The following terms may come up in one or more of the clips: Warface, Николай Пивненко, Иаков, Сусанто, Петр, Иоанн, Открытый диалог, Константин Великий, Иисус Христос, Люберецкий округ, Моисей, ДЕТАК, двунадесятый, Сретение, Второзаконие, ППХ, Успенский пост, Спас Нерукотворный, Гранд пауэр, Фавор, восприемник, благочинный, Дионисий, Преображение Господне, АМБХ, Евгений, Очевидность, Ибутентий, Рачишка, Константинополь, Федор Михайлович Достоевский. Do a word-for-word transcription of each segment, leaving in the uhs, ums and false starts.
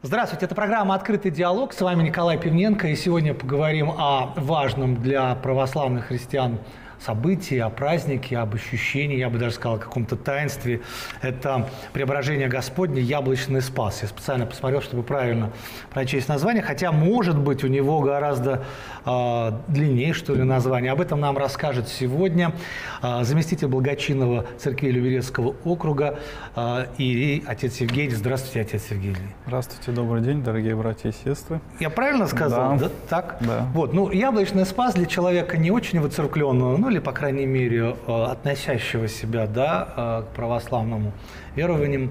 Здравствуйте, это программа «Открытый диалог». С вами Николай Пивненко, и сегодня поговорим о важном для православных христиан событии, о празднике, об ощущении, я бы даже сказал, о каком-то таинстве. Это «Преображение Господне. Яблочный спас». Я специально посмотрел, чтобы правильно прочесть название, хотя, может быть, у него гораздо э, длиннее, что ли, название. Об этом нам расскажет сегодня э, заместитель благочинного церкви Люберецкого округа э, и отец Евгений. Здравствуйте, отец Евгений. Здравствуйте, добрый день, дорогие братья и сестры. Я правильно сказал? Да. Да? Так? Да. Вот, ну, «Яблочный спас» для человека не очень воцеркленного, но или, по крайней мере, относящего себя, да, к православному верованию.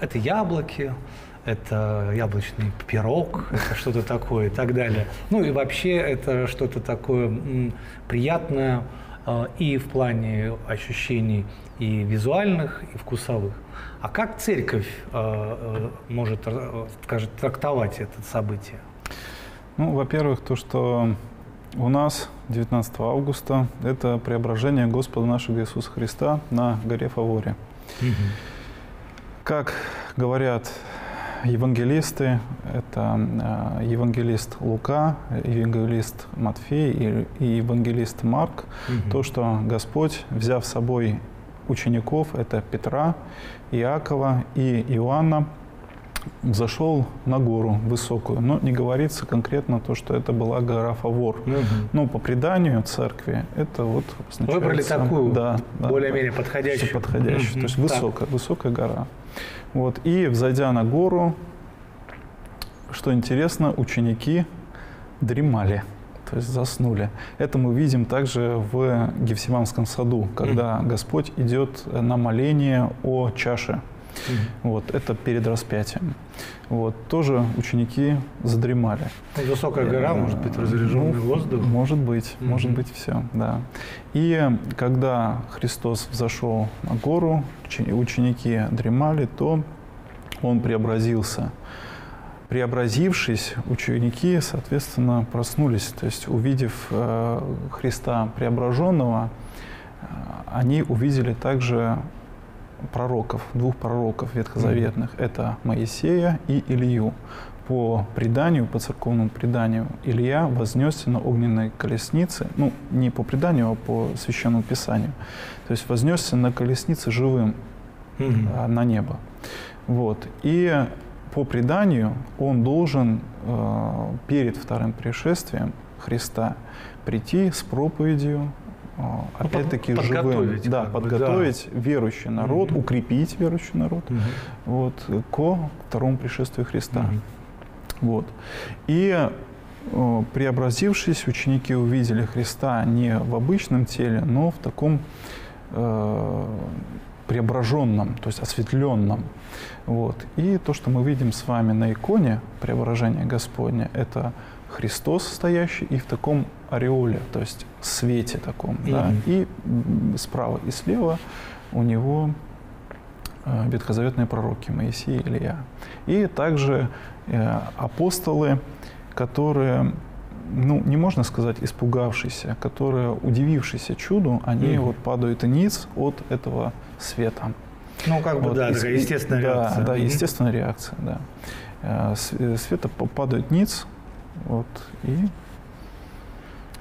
Это яблоки, это яблочный пирог, это что-то такое и так далее. Ну и вообще это что-то такое приятное и в плане ощущений и визуальных, и вкусовых. А как церковь может, скажем, трактовать это событие? Ну, во-первых, то, что у нас девятнадцатого августа это преображение Господа нашего Иисуса Христа на горе Фаворе. Угу. Как говорят евангелисты, это э, евангелист Лука, евангелист Матфей и, и евангелист Марк, угу. То, что Господь, взяв с собой учеников, это Петра, Иакова и Иоанна, зашел на гору высокую, но не говорится конкретно то, что это была гора Фавор. Угу. Ну, по преданию церкви это вот... Выбрали такую, да, более-менее да, подходящую. подходящую угу. То есть высокая, высокая гора. Вот. И, взойдя на гору, что интересно, ученики дремали, то есть заснули. Это мы видим также в Гефсиманском саду, когда угу. Господь идет на моление о чаше. Mm-hmm. Вот, это перед распятием. Вот, тоже ученики задремали. Высокая гора, может быть, разряженный ну, воздух? Может быть, mm-hmm. может быть, все, да. И когда Христос взошел на гору, ученики дремали, то Он преобразился. Преобразившись, ученики, соответственно, проснулись. То есть, увидев Христа преображенного, они увидели также пророков, двух пророков ветхозаветных, mm-hmm. это Моисея и Илью. По преданию, по церковному преданию, Илья вознесся на огненной колеснице, ну, не по преданию, а по священному писанию, то есть вознесся на колеснице живым mm-hmm. а, на небо. Вот. И по преданию он должен э, перед вторым пришествием Христа прийти с проповедью, опять-таки, под, живым, да, подготовить да. верующий народ, угу. укрепить верующий народ угу. вот, ко второму пришествию Христа. Угу. Вот. И о, преобразившись, ученики увидели Христа не в обычном теле, но в таком э, преображенном, то есть осветленном. Вот. И то, что мы видим с вами на иконе преображения Господня, это Христос, стоящий и в таком ореоле, то есть свете таком, mm-hmm. да, и справа и слева у него э, ветхозаветные пророки Моисей и Илья. И также э, апостолы, которые, ну, не можно сказать испугавшиеся, которые, удивившиеся чуду, они mm-hmm. вот падают и ниц от этого света. Ну, как бы, вот, да, и, такая естественная да, реакция. Да, mm-hmm. естественная реакция, да. Э, света падают ниц, вот, и...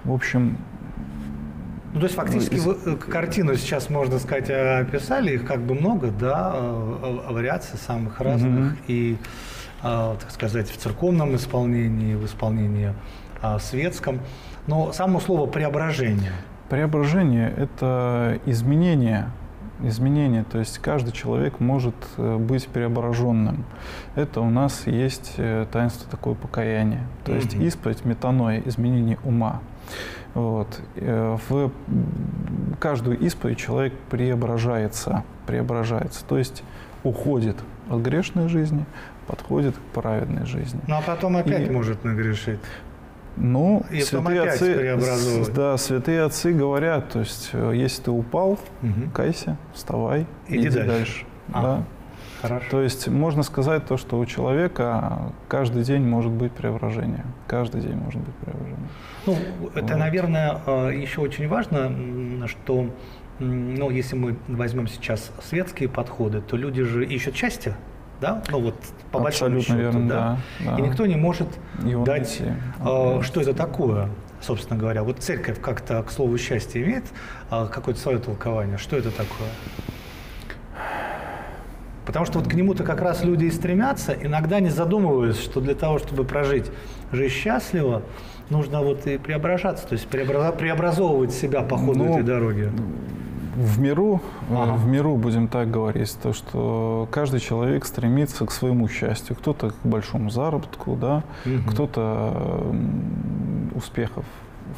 В общем... Ну, то есть, фактически, ну, вы, картину сейчас, можно сказать, описали. Их как бы много, да, вариаций самых разных. Mm-hmm. И, так сказать, в церковном исполнении, в исполнении светском. Но само слово «преображение». Преображение – это изменение. Изменение, то есть каждый человек может быть преображенным. Это у нас есть таинство такое покаяние, то есть mm-hmm. исповедь, метаноя, изменение ума. Вот. В каждую исповедь человек преображается, преображается, то есть уходит от грешной жизни, подходит к праведной жизни. Ну а потом опять И... может нагрешить. Ну, и святые отцы, да, святые отцы говорят, то есть, если ты упал, угу. кайся, вставай, иди, иди дальше. дальше а, да. Хорошо. То есть можно сказать то, что у человека каждый день может быть преображение. Каждый день может быть преображение. Ну, вот. Это, наверное, еще очень важно, что, ну, если мы возьмем сейчас светские подходы, то люди же ищут счастья. да? Ну вот по большому счету, верно, да? Да, да. И никто не может его дать, э, что это такое, собственно говоря. Вот церковь как-то к слову счастья имеет э, какое-то свое толкование. Что это такое? Потому что вот к нему-то как раз люди и стремятся, иногда не задумываясь, что для того, чтобы прожить жизнь счастливо, нужно вот и преображаться, то есть преобраз... преобразовывать себя по ходу, ну, этой дороги. В миру, ага. в миру, будем так говорить, то, что каждый человек стремится к своему счастью. Кто-то к большому заработку, да, угу. кто-то успехов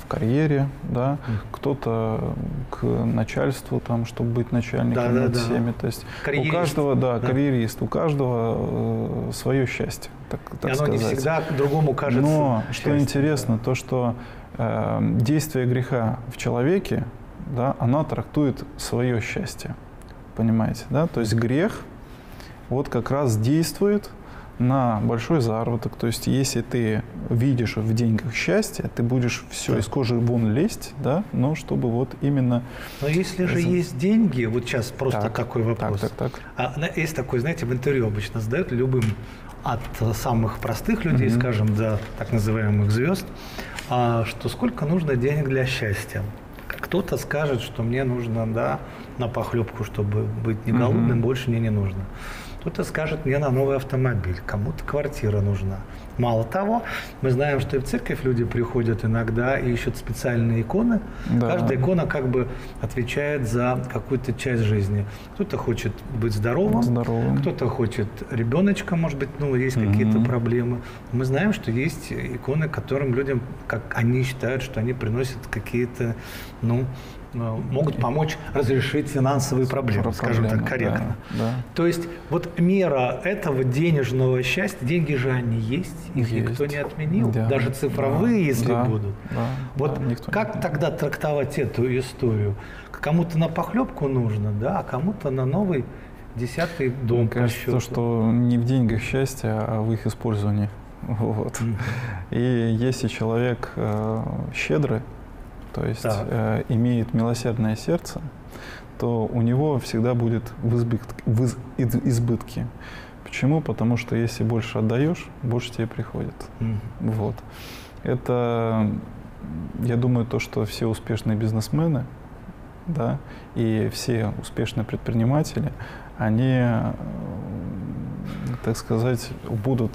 в карьере, да, кто-то к начальству, там, чтобы быть начальником, да, над да, всеми. Да. То есть у каждого, да, да, карьерист, у каждого э, свое счастье, так, так оно сказать. Не всегда другому кажется. Но счастье, что интересно, да. то, что э, действие греха в человеке, да, оно трактует свое счастье. Понимаете, да? То есть грех вот как раз действует на большой заработок. То есть если ты видишь в деньгах счастье, ты будешь все да. из кожи вон лезть, да, но чтобы вот именно... Но если же есть деньги, вот сейчас просто так, такой вопрос. Так, так, так. А, есть такой, знаете, в интервью обычно задают любым, от самых простых людей, mm-hmm. скажем, до так называемых звезд, а, что сколько нужно денег для счастья. Кто-то скажет, что мне нужно, да, на похлебку, чтобы быть не голодным, mm-hmm. больше мне не нужно. Кто-то скажет, мне на новый автомобиль, кому-то квартира нужна. Мало того, мы знаем, что и в церковь люди приходят иногда и ищут специальные иконы. Да. Каждая икона как бы отвечает за какую-то часть жизни. Кто-то хочет быть здоровым, здоровым. Кто-то хочет ребеночка, может быть, ну, есть угу. какие-то проблемы. Мы знаем, что есть иконы, которым людям, как они считают, что они приносят какие-то, ну, могут помочь разрешить финансовые проблемы, скажем так, корректно. Да, да. То есть вот мера этого денежного счастья, деньги же они есть, их есть. Никто не отменил, да. даже цифровые, да. если да. будут. Да. Вот да. как тогда трактовать эту историю? Кому-то на похлебку нужно, да, а кому-то на новый десятый дом. Мне кажется, то, что не в деньгах счастье, а в их использовании. Вот. Mm-hmm. И если человек э, щедрый, то есть э, имеет милосердное сердце, то у него всегда будет в избытке, в избытке. Почему? Потому что если больше отдаешь, больше тебе приходит. Mm-hmm. Вот. Это, я думаю, то, что все успешные бизнесмены, да, и все успешные предприниматели, они, так сказать, будут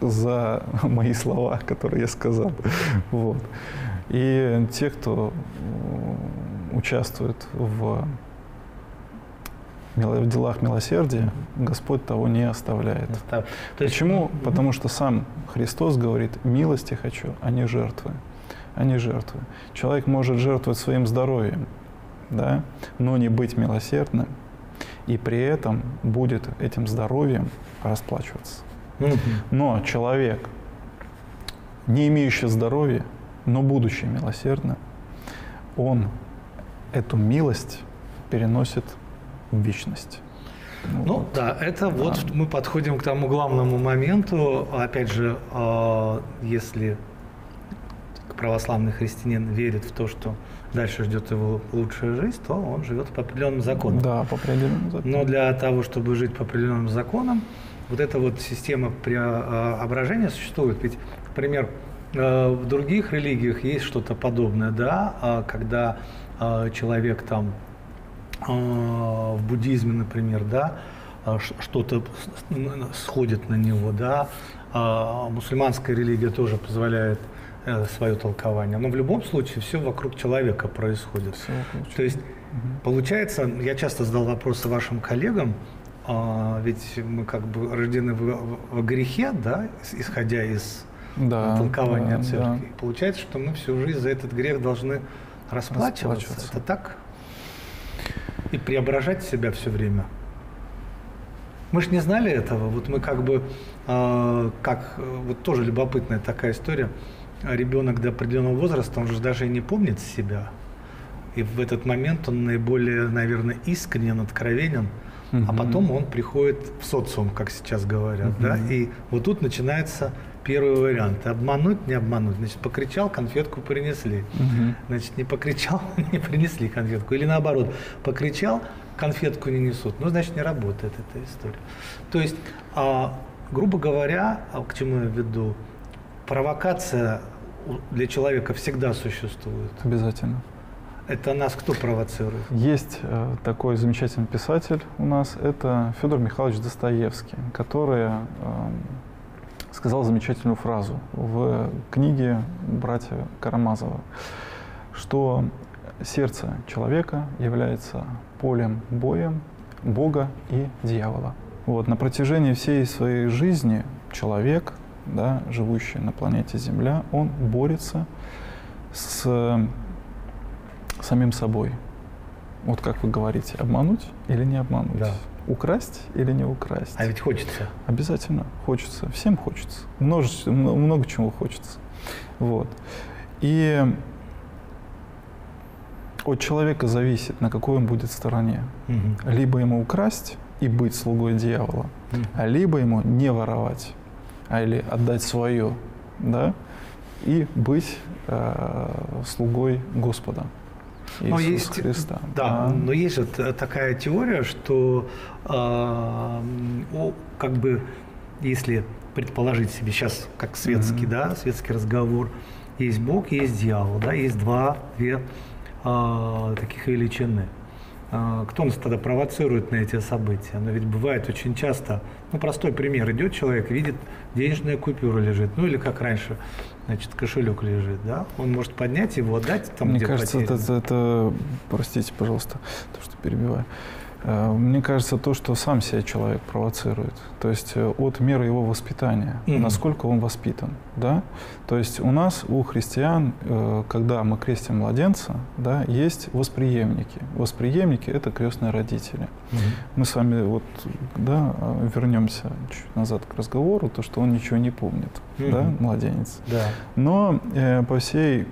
за мои слова, которые я сказал. Вот. И те, кто участвует в делах милосердия, Господь того не оставляет. То есть... Почему? Потому что сам Христос говорит: «Милости хочу, а не жертвы». А не жертвы. Человек может жертвовать своим здоровьем, да, но не быть милосердным, и при этом будет этим здоровьем расплачиваться. Но человек, не имеющий здоровья, но будучи милосердным, он эту милость переносит в вечность. Ну, ну вот. Да, это да. вот мы подходим к тому главному моменту. Опять же, если православный христианин верит в то, что дальше ждет его лучшая жизнь, то он живет по определенным законам. Да, по определенным законам. Но для того, чтобы жить по определенным законам, вот эта вот система преображения существует. Ведь, например, в других религиях есть что-то подобное, да, когда человек там в буддизме, например, да, что-то сходит на него, да, мусульманская религия тоже позволяет свое толкование. Но в любом случае все вокруг человека происходит. Все вокруг человека. То есть угу. получается, я часто задал вопросы вашим коллегам. Ведь мы как бы рождены в, в грехе, да, исходя из да, толкования да, церкви. Да. Получается, что мы всю жизнь за этот грех должны расплачиваться. расплачиваться. Это так? И преображать себя все время. Мы же не знали этого. Вот мы как бы, э, как, вот тоже любопытная такая история. Ребенок до определенного возраста, он же даже и не помнит себя. И в этот момент он наиболее, наверное, искренен, откровенен. А потом он приходит в социум, как сейчас говорят. Uh-huh. Да? И вот тут начинается первый вариант. Обмануть, не обмануть. Значит, покричал, конфетку принесли. Uh-huh. Значит, не покричал, не принесли конфетку. Или наоборот, покричал, конфетку не несут, ну, значит, не работает эта история. То есть, грубо говоря, к чему я веду, провокация для человека всегда существует. Обязательно. Это нас кто провоцирует? Есть э, такой замечательный писатель у нас, это Федор Михайлович Достоевский, который э, сказал замечательную фразу в книге «Братья Карамазова», что сердце человека является полем боя Бога и дьявола. Вот, на протяжении всей своей жизни человек, да, живущий на планете Земля, он борется с самим собой. Вот как вы говорите, обмануть или не обмануть? Да. Украсть или не украсть? А ведь хочется. Обязательно хочется. Всем хочется. Много, много чего хочется. Вот. И от человека зависит, на какой он будет стороне. Угу. Либо ему украсть и быть слугой дьявола, угу. а либо ему не воровать, а или отдать свое, да, и быть э, слугой Господа. Но есть, Христа. Да, а. но есть же такая теория, что э, о, как бы, если предположить себе сейчас, как светский, mm-hmm. да, светский разговор, есть Бог, есть дьявол, да, есть два, две э, таких величины. Э, кто нас тогда провоцирует на эти события? Но ведь бывает очень часто, ну, простой пример, идет человек, видит, денежная купюра лежит, ну, или как раньше, значит, кошелек лежит, да? Он может поднять его, отдать там, мне где кажется, это, это, простите, пожалуйста, то, что перебиваю. Мне кажется, то, что сам себя человек провоцирует, то есть от меры его воспитания, mm-hmm. насколько он воспитан, да? То есть у нас, у христиан, когда мы крестим младенца, да, есть восприемники. Восприемники – это крестные родители. Mm-hmm. Мы с вами вот, да, вернемся чуть назад к разговору, то, что он ничего не помнит, mm-hmm. да, младенец. Yeah. Но э, по всей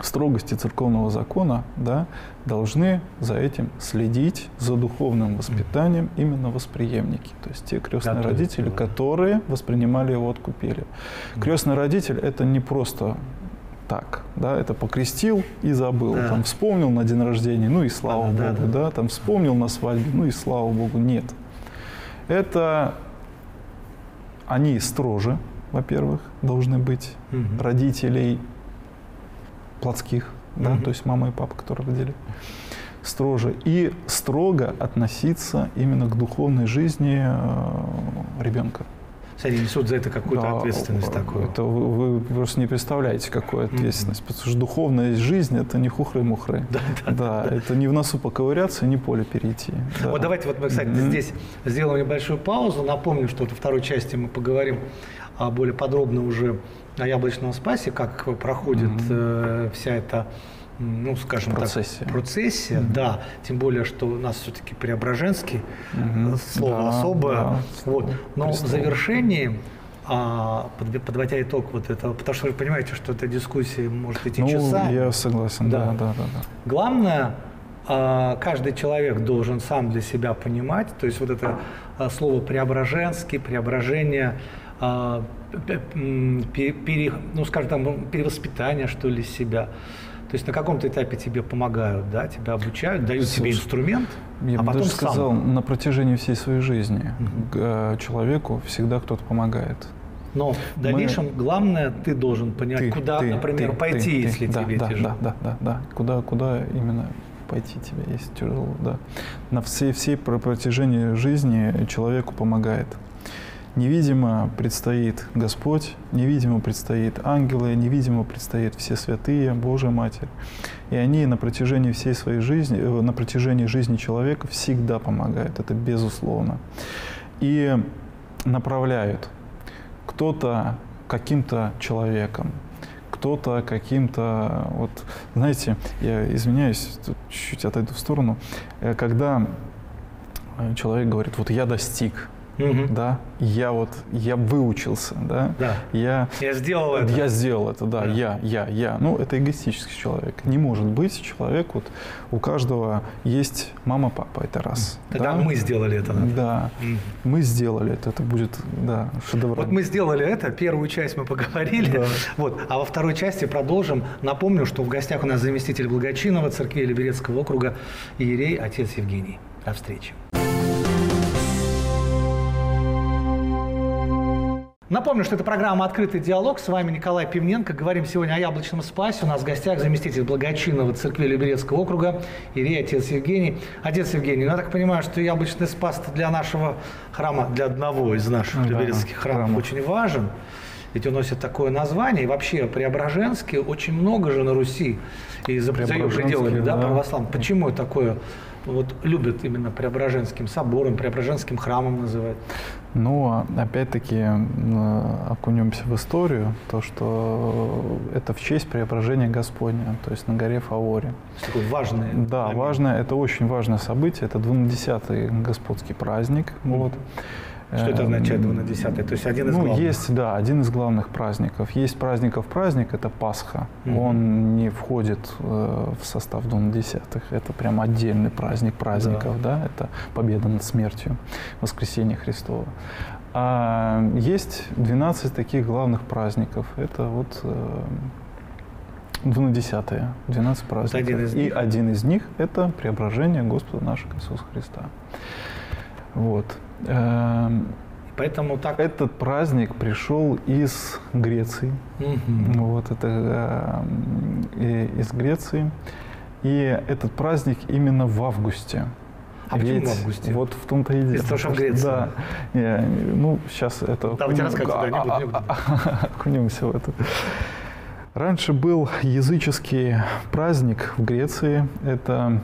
строгости церковного закона, да, должны за этим следить, за духовным воспитанием именно восприемники, то есть те крестные Готовить родители, его. которые воспринимали его, откупили. Крестный родитель – это не просто так, да, это покрестил и забыл, да. там вспомнил на день рождения, ну и слава да, Богу, да, да. да, там вспомнил на свадьбе, ну и слава Богу, нет. Это они строже, во-первых, должны быть угу. родителей плотских, да, mm-hmm. то есть мама и папа, которые родили, строже. И строго относиться именно к духовной жизни э, ребенка. Они несут за это какую-то да, ответственность такую. Это вы, вы просто не представляете, какую ответственность. Mm-hmm. Потому что духовная жизнь – это не хухры-мухры. Да, да, да, да. Это не в носу поковыряться, не поле перейти. Да. Вот давайте вот мы, кстати, mm-hmm. здесь сделаем небольшую паузу. Напомню, что во второй части мы поговорим более подробно уже о Яблочном спасе, как проходит mm-hmm. э, вся эта, ну, скажем процессия. так, процессия, mm-hmm. да, тем более, что у нас все-таки Преображенский, mm-hmm. слово да, особое, да, вот, но Престол. в завершении, а, под, подводя итог вот этого, потому что вы понимаете, что эта дискуссия может идти ну, часами. Я согласен, да, да, да, да, да. Главное, а, каждый человек должен сам для себя понимать, то есть вот это слово Преображенский, преображение, Пере, ну, скажем, там, перевоспитание, что ли, себя. То есть на каком-то этапе тебе помогают, да, тебя обучают, дают Слушай, тебе инструмент, я а бы потом даже сказал, сам. на протяжении всей своей жизни mm-hmm. человеку всегда кто-то помогает. Но в дальнейшем Мы... главное, ты должен понять, ты, куда, ты, например, ты, пойти, ты, если ты, тебе да, тяжело. Да, да, да, да, куда, куда именно пойти тебе, если тяжело, да. На всей, всей протяжении жизни человеку помогает. Невидимо предстоит Господь, невидимо предстоит ангелы, невидимо предстоит все святые, Божья Матерь. И они на протяжении всей своей жизни, на протяжении жизни человека всегда помогают, это безусловно. И направляют кто-то каким-то человеком, кто-то каким-то, вот, знаете, я извиняюсь, тут чуть-чуть отойду в сторону, когда человек говорит, вот я достиг, Угу. Да, я вот, я выучился, да, да. Я, я сделал это, я сделал это, да, да, я, я, я, ну, это эгоистический человек, не может быть человек, вот, у каждого есть мама, папа, это раз. Тогда да? мы сделали это. Надо. Да, mm. мы сделали это, это будет, да, шедевр. Вот мы сделали это, первую часть мы поговорили, да. вот, а во второй части продолжим. Напомню, что в гостях у нас заместитель благочинного церкви Люберецкого округа иерей отец Евгений. До встречи. Напомню, что это программа «Открытый диалог». С вами Николай Пивненко. Говорим сегодня о Яблочном спасе. У нас в гостях заместитель благочинного церкви Люберецкого округа иерей отец Евгений. Отец Евгений, ну, я так понимаю, что Яблочный спас для нашего храма, для одного из наших да, люберецких храмов храма. очень важен. Ведь он носит такое название. И вообще Преображенский очень много же на Руси и за его пределами да, да. православных. Почему такое? Вот любят именно Преображенским собором, Преображенским храмом называют. Ну, опять-таки, окунемся в историю, то, что это в честь Преображения Господня, то есть на горе Фаворе. Такое важное. Да, момент. важное, это очень важное событие, это двунадесятый господский праздник. Mm-hmm. вот. Что это означает двунадесятый? То есть один из ну, главных? Есть, да, один из главных праздников. Есть праздников праздник, это Пасха. Mm-hmm. Он не входит э, в состав двунадесятых. Это прям отдельный праздник праздников. Да. Да? Это победа над смертью, воскресение Христово. А есть двенадцать таких главных праздников. Это вот э, двунадесятые, двенадцать праздников. Вот один И один из них – это преображение Господа нашего Иисуса Христа. Вот. Поэтому так... Этот праздник пришел из Греции. Mm-hmm. Вот это э, из Греции. И этот праздник именно в августе. А Ведь почему в августе? Вот в том-то и дело. Из-за того, что в Греции. Да. Не, ну, сейчас это... Давайте окунемся в это. Раньше был языческий праздник в Греции. Это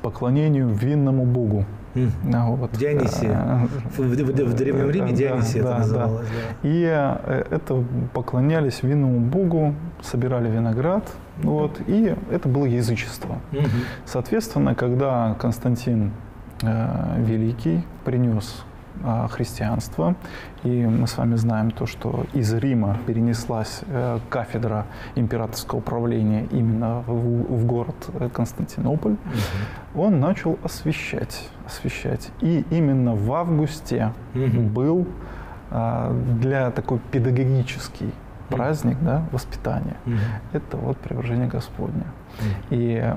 поклонению винному богу. Mm. Вот. Дионисия. В, в, в, в Древнем Риме Дионисия да, это да, называлось. Да. Да. И это поклонялись винному богу, собирали виноград, mm. вот, и это было язычество. Mm-hmm. Соответственно, когда Константин э, Великий принес э, христианство, и мы с вами знаем то, что из Рима перенеслась э, кафедра императорского правления именно в, в город Константинополь, mm-hmm. он начал освещать. освещать. И именно в августе mm-hmm. был а, для такой педагогический mm-hmm. праздник, да, воспитания. Mm-hmm. Это вот Преображение Господне. Mm-hmm. И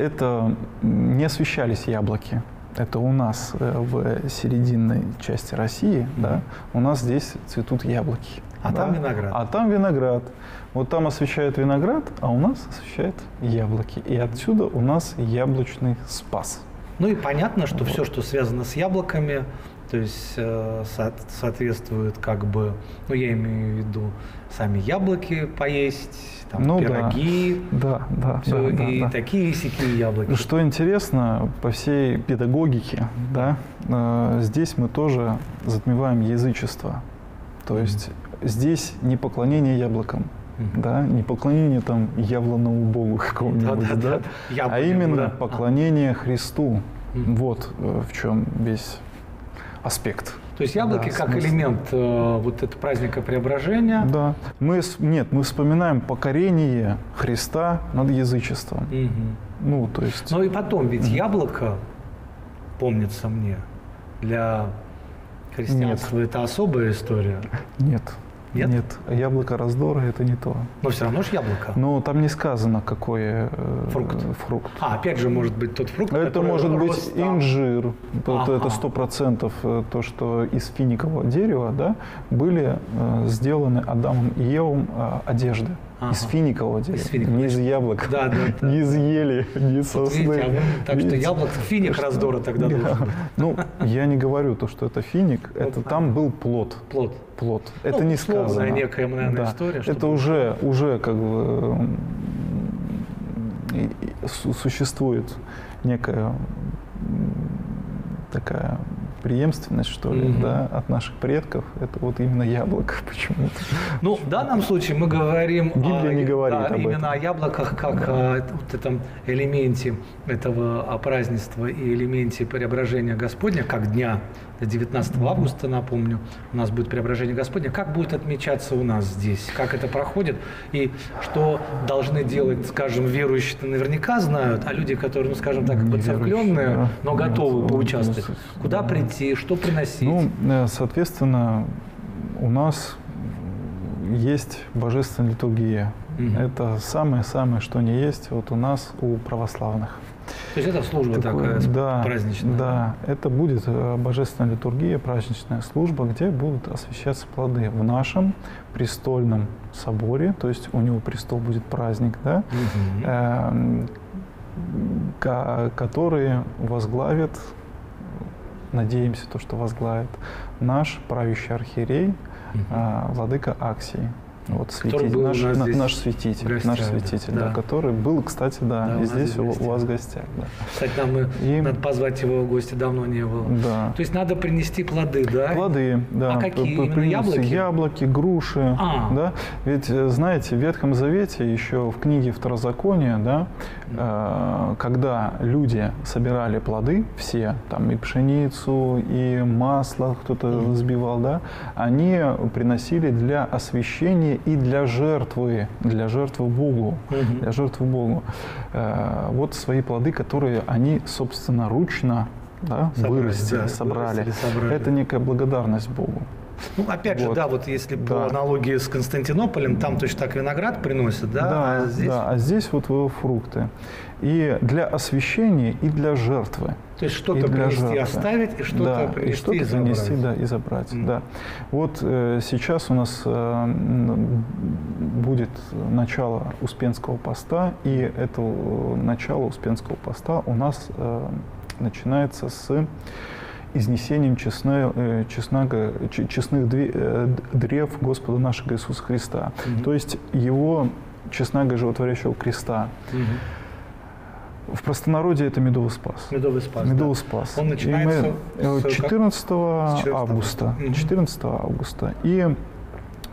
это не освещались яблоки. Это у нас в серединной части России, mm-hmm. да, у нас здесь цветут яблоки. А да? там виноград. А там виноград. Вот там освещают виноград, а у нас освещают яблоки. И отсюда у нас яблочный спас. Ну и понятно, что вот. все, что связано с яблоками, то есть э, со соответствует как бы, ну я имею в виду сами яблоки поесть, там, ну, пироги, да, да, все, да, да, и да. такие сякие яблоки. Что интересно, по всей педагогике, да, э, здесь мы тоже затмеваем язычество, то есть mm-hmm. здесь не поклонение яблокам. Mm-hmm. Да, не поклонение там яблонному богу какому-нибудь, да, да, да, да. Яблони, а именно да. поклонение Христу. Mm-hmm. Вот э, в чем весь аспект. То есть яблоки да, как смысл. элемент э, вот этого праздника преображения. Да. Мы, нет, мы вспоминаем покорение Христа над язычеством. Mm-hmm. Ну, то есть... ну и потом, ведь mm-hmm. яблоко, помнится мне, для христианства нет. это особая история. Нет. Нет? Нет, яблоко раздора – это не то. Но все равно же яблоко. Но там не сказано, какой э, фрукт. фрукт. А, опять же, может быть, тот фрукт, это может быть там. инжир. Вот это сто процентов то, что из финикового дерева да, были э, сделаны Адамом и Евом э, одежды. Ага. Из финикового дерева, из финикового. не из яблок, да, да, да. не из ели, не из сосны. Видите, а вы, так Видите? что яблок, финик что? раздора тогда должен быть. Ну, я не говорю то, что это финик, это там был плод. Плод. Плод. Это ну, не сказано. некая, наверное, да. история. Это чтобы... уже, уже как бы существует некая такая... преемственность, что ли, mm-hmm. да, от наших предков, это вот именно яблоко почему-то. Ну, в данном случае мы говорим Библия о, не говорит да, об именно этом. о яблоках, как да. о вот этом элементе этого празднества и элементе преображения Господня, как дня девятнадцатого августа, напомню, у нас будет Преображение Господне. Как будет отмечаться у нас здесь? Как это проходит? И что должны делать, скажем, верующие-то наверняка знают, а люди, которые, ну, скажем так, подцеркленные, да, но готовы поучаствовать, куда прийти, что приносить? Ну, соответственно, у нас есть божественная литургия. Угу. Это самое-самое, что не есть вот у нас, у православных. То есть это служба такое, такая, да, праздничная? Да, это будет божественная литургия, праздничная служба, где будут освящаться плоды в нашем престольном соборе, то есть у него престол будет праздник, да, угу. э, к, который возглавит, надеемся, то, что возглавит наш правящий архиерей, угу. э, владыка Аксии. Вот, святитель, наш, наш святитель, гостях, наш святитель, да. Да, который был, кстати, да, да и здесь у, у вас в гостях. Да. Кстати, нам мы, и... надо позвать его в гости, давно не было. Да. То есть надо принести плоды, да? Плоды, да. А какие? Именно яблоки? Яблоки, груши. А. Да? Ведь, знаете, в Ветхом Завете, еще в книге Второзакония, да, э, когда люди собирали плоды, все, там и пшеницу, и масло кто-то сбивал, да, они приносили для освящения и для жертвы, для жертвы Богу, угу. для жертвы Богу. Э, вот свои плоды, которые они собственноручно, да, собрали, вырастили, да, собрали. Вырастили, собрали. Это некая благодарность Богу. Ну, опять вот. же, да, вот если да. по аналогии с Константинополем, там точно так виноград приносят, да? Да, а здесь, да, а здесь вот его фрукты. И для освящения, и для жертвы. То есть что-то принести, жертвы. оставить, и что-то да, принести и, что и занести, забрать. Да, и забрать. Mm. Да. Вот э, сейчас у нас э, будет начало Успенского поста, и это начало Успенского поста у нас э, начинается с... изнесением честного, честного, честных древ Господа нашего Иисуса Христа. Угу. То есть его честного животворящего креста. Угу. В простонародье это медовый спас. Медовый спас. Медовый да. спас. Он начинается мы, с, четырнадцатого августа. Угу. четырнадцатого августа. И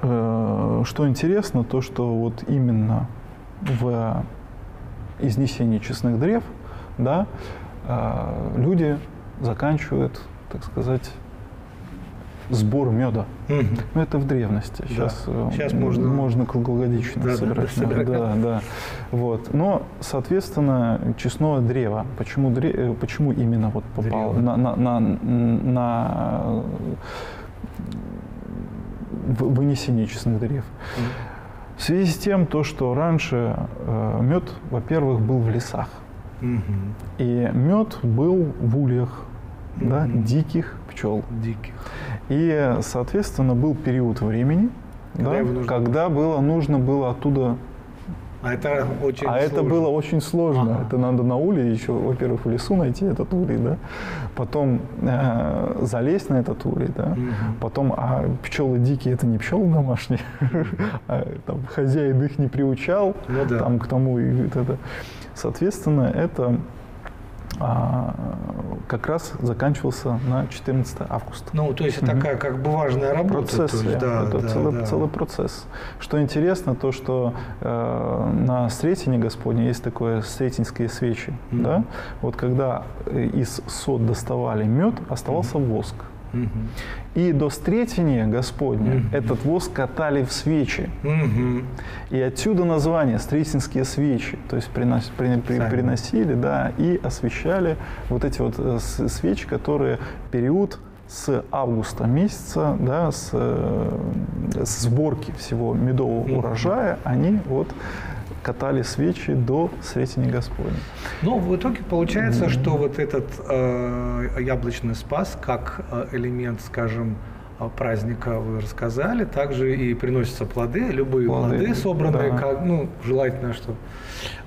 э, что интересно, то что вот именно в изнесении честных древ, да, э, люди заканчивают, так сказать, сбор меда. Mm-hmm. Это в древности. Сейчас, да. Сейчас можно, можно круглогодично да, собирать. Да, да, да, да. Вот. Но, соответственно, честное древо. Почему, дре... Почему именно вот попало на, на, на, на вынесение честных древ? Mm-hmm. В связи с тем, то, что раньше мед, во-первых, был в лесах. И мед был в ульях, mm-hmm. да, диких пчел. Диких. И, соответственно, был период времени, когда, да, нужно... когда было нужно было оттуда... А это очень а сложно. Это было очень сложно. Ага. Это надо на улей еще, во-первых, в лесу найти этот улей, да, потом э, залезть на этот улей, да, mm-hmm. потом, а пчелы дикие, это не пчелы домашние, а, там, хозяин их не приучал, ну, да. там к тому и это. Соответственно, это а, как раз заканчивался на четырнадцатое августа. Ну, то есть это такая как бы важная работа. Процесс, то есть, да, это да, целый, да. целый процесс. Что интересно, то что э, на Сретении Господне есть такое сретенские свечи. Mm-hmm. Да? Вот когда из сот доставали мед, оставался mm-hmm. воск. Mm-hmm. И до Сретения Господня mm-hmm. этот воск катали в свечи. Mm-hmm. И отсюда название «Сретенские свечи». То есть принос, при, при, приносили да, и освещали вот эти вот свечи, которые период с августа месяца, да, с, с сборки всего медового mm-hmm. урожая, они вот... катали свечи до Сретения Господня. Ну, в итоге получается, mm-hmm. что вот этот э, яблочный спас, как элемент, скажем, праздника вы рассказали, также и приносятся плоды, любые плоды, плоды собранные, да. как, ну, желательно, что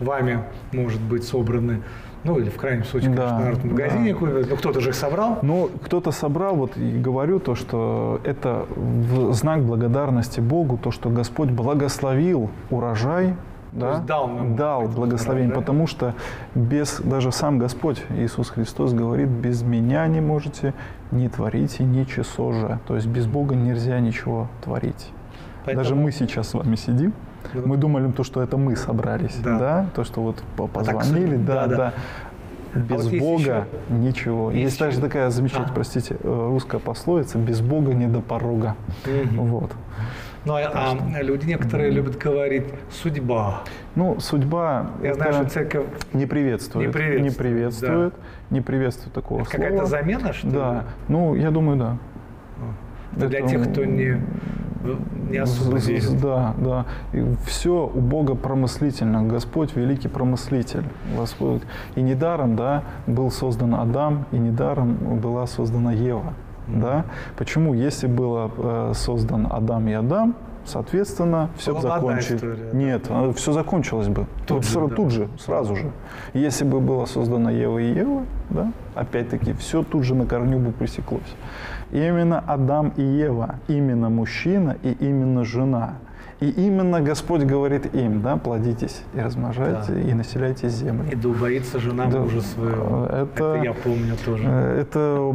вами, может быть, собраны. Ну, или в крайнем случае, конечно, да, в магазине да. купят. Но кто-то же их собрал. Ну, кто-то собрал, вот и говорю то, что это в знак благодарности Богу, то, что Господь благословил урожай, да? дал, дал благословение, урожай. Потому что без, даже сам Господь Иисус Христос говорит, без меня не можете не творить и не чесо же. То есть без Бога нельзя ничего творить. Поэтому... Даже мы сейчас с вами сидим. Да. Мы думали, то, что это мы собрались, да, да? То, что вот позвонили, а так, да, да. да. Без а вот Бога еще... ничего. Есть, есть также такая замечательная, а. простите, русская пословица: без Бога не до порога. Угу. Вот. Ну, а люди некоторые любят говорить «судьба». Ну, судьба... Я знаю, что церковь не приветствует. Не приветствует. Не приветствует, да. не приветствует такого это слова. Какая-то замена, что ли? Да. Ну, я думаю, да. Это для это... тех, кто не, не особо верит. Да, да. И все у Бога промыслительно. Господь – великий промыслитель. Господь. И недаром, да, был создан Адам, и недаром была создана Ева. Да? Почему, если был э, создан Адам и Адам, соответственно, все закончилось. Нет, да. все закончилось бы. Тут, тут, же, сразу, да. тут же, сразу же. Если бы была создана Ева и Ева, да, опять-таки, все тут же на корню бы пресеклось. И именно Адам и Ева, именно мужчина и именно жена. И именно Господь говорит им, да, плодитесь и размножайте, да. и населяйте землю. И да убоится жена да. мужа своего. Это, это я помню тоже. Это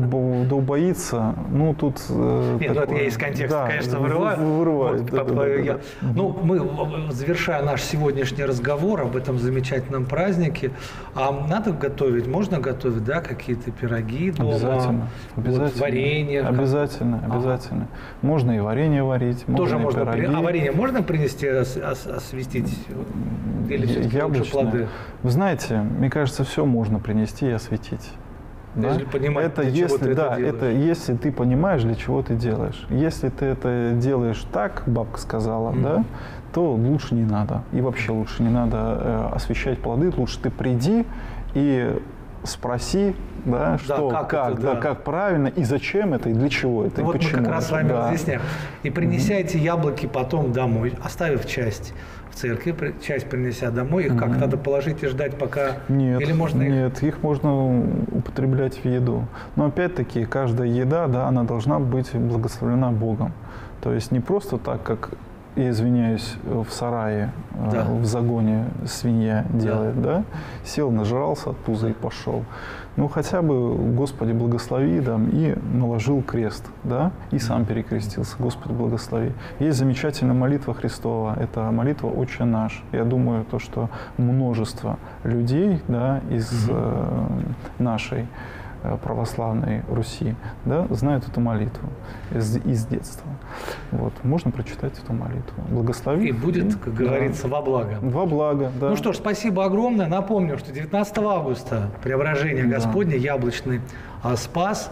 да убоится. Ну, тут... Нет, такое... ну, это я из контекста, да, конечно, вырываю. вырываю вот, да, да, я... да, да. Ну, мы, завершая наш сегодняшний разговор об этом замечательном празднике, а надо готовить, можно готовить, да, какие-то пироги дома? Обязательно. Вот, обязательно. Варенье? Обязательно, как... обязательно. А. Можно и варенье варить, можно тоже и можно пироги. При... А варенье можно? Можно принести, ос ос осветить или все-таки плоды? Вы знаете, мне кажется, все можно принести и осветить. Да? Если понимать, это, для если, чего ты да, это, это если ты понимаешь, для чего ты делаешь. Если ты это делаешь так, бабка сказала, mm-hmm. да, то лучше не надо. И вообще лучше не надо э, освещать плоды. Лучше ты приди и спроси, да, да, что, как, как, это, да. Да, как правильно, и зачем это, и для чего это, вот и почему. Вот мы как раз с вами да. разъясняем. И принеся эти яблоки потом домой, оставив часть в церкви, часть принеся домой, их как, надо положить и ждать пока? Нет, или можно их... нет, их можно употреблять в еду. Но опять-таки, каждая еда, да, она должна быть благословлена Богом. То есть не просто так, как... я извиняюсь, в сарае, да. в загоне свинья делает, да. да? Сел, нажрался от пуза и пошел. Ну, хотя бы, Господи, благослови, да, и наложил крест, да, и сам перекрестился, Господи, благослови. Есть замечательная молитва Христова, это молитва «Отче наш». Я думаю, то, что множество людей, да, из э, нашей православной Руси, да, знают эту молитву из, из детства. Вот. Можно прочитать эту молитву. Благослови. И будет, как говорится, да. во благо. Во благо, да. Ну что ж, спасибо огромное. Напомню, что девятнадцатого августа Преображение да. Господне, Яблочный Спас.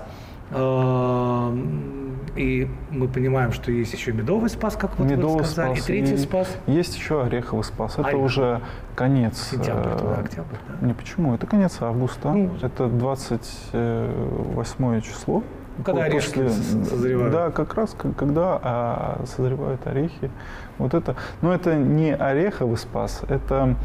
И мы понимаем, что есть еще медовый спас, как вот медовый вы сказали, спас. И третий и спас. Есть еще ореховый спас. Это Орехов. Уже конец. Сентябрь, туда, октябрь, да. Не почему? Это конец августа. Ну, это двадцать восьмое число. Когда орехи после, созревают. Да, как раз когда а, созревают орехи. Вот это, но это не ореховый спас, это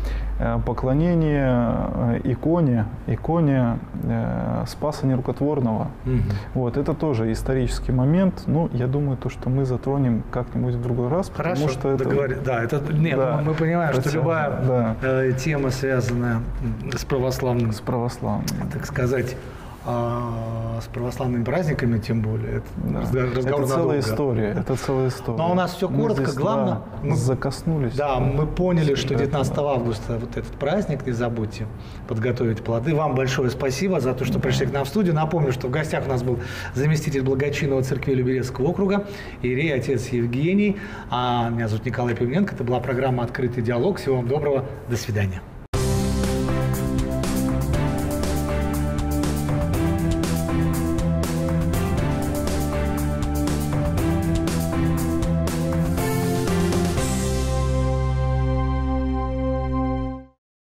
поклонение иконе, иконе э, Спаса Нерукотворного. Угу. Вот, это тоже исторический момент. Ну, я думаю, то, что мы затронем как-нибудь в другой раз. Хорошо, потому что это, да, это, нет, да, мы понимаем, хотя, что любая да. э, тема, связанная с православным, с православным, так сказать, а с православными праздниками, тем более. Это, да. разговор это целая надолго. история. Это целая история. Но у нас все коротко. Мы главное, мы закоснулись. Да, мы поняли, что девятнадцатого августа вот этот праздник, не забудьте подготовить плоды. Вам большое спасибо за то, что пришли к нам в студию. Напомню, что в гостях у нас был заместитель благочинного церкви Люберецкого округа, иерей отец Евгений. А меня зовут Николай Пивненко. Это была программа «Открытый диалог». Всего вам доброго. До свидания.